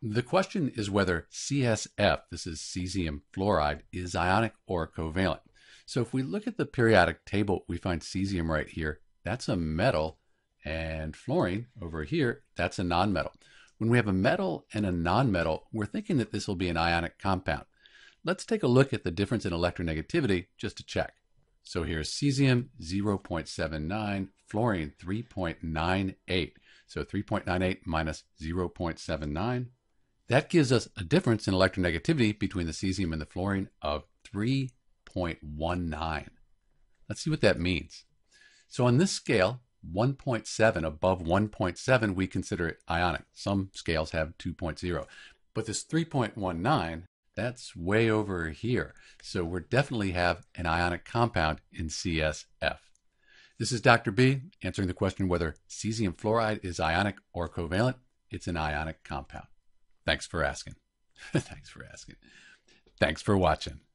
The question is whether CsF, this is cesium fluoride, is ionic or covalent. So if we look at the periodic table, we find cesium right here. That's a metal, and fluorine over here, that's a nonmetal. When we have a metal and a nonmetal, we're thinking that this will be an ionic compound. Let's take a look at the difference in electronegativity just to check. So here's cesium 0.79, fluorine 3.98. So 3.98 minus 0.79. That gives us a difference in electronegativity between the cesium and the fluorine of 3.19. Let's see what that means. So on this scale, 1.7, above 1.7, we consider it ionic. Some scales have 2.0. But this 3.19, that's way over here. So we definitely have an ionic compound in CsF. This is Dr. B answering the question whether cesium fluoride is ionic or covalent. It's an ionic compound. Thanks for asking. Thanks for watching.